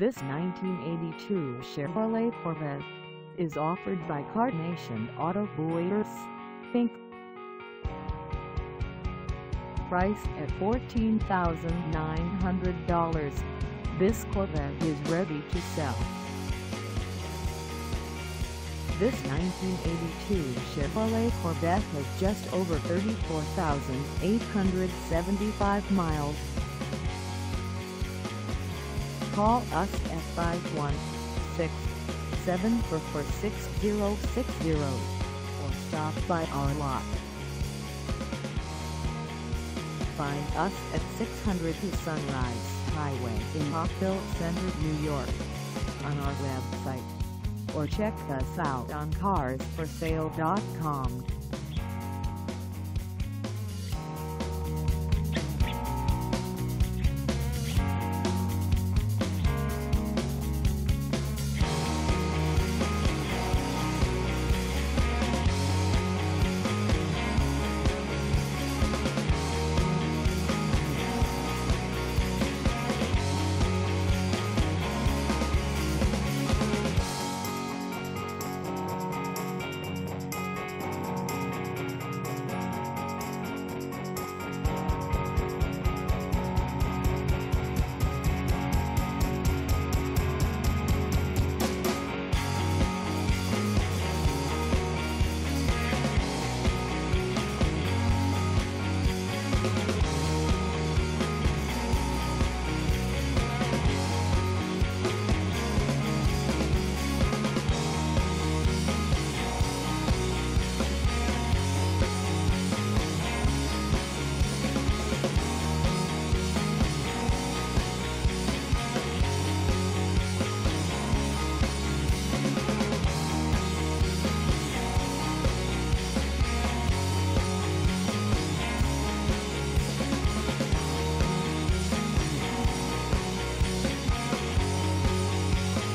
This 1982 Chevrolet Corvette is offered by CarNation AUTOBUYERS, Inc. Priced at $14,900, this Corvette is ready to sell. This 1982 Chevrolet Corvette has just over 34,875 miles. Call us at 516-744-6060 or stop by our lot. Find us at 602 Sunrise Highway in Rockville Centre, New York, on our website, or check us out on carsforsale.com.